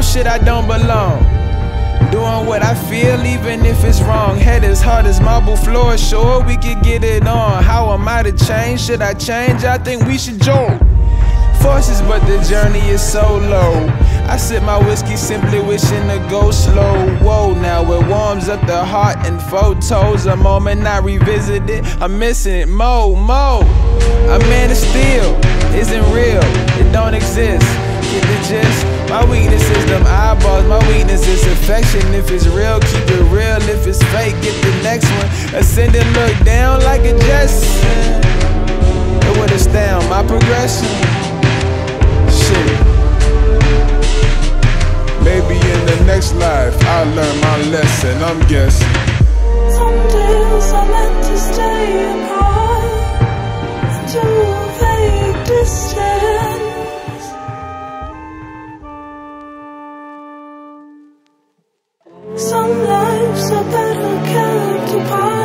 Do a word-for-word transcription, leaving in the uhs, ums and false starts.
Shit, I don't belong. Doing what I feel, even if it's wrong. Head as hard as marble floor, sure we could get it on. How am I to change? Should I change? I think we should jolt. Forces, but the journey is so low. I sip my whiskey, simply wishing to go slow. Whoa, now it warms up the heart and photos. A moment I revisit it, I'm missing it. Mo, mo, a man of steel isn't real, it don't exist. Get the gist? My weakness is them eyeballs, my weakness is affection. If it's real, keep it real. If it's fake, get the next one. Ascend and look down like a Jetson. It would astound my progression. Shit. Maybe in the next life I'll learn my lesson, I'm guessing. Some days I meant to stay in high to a vague distance. Some lives are better kept apart.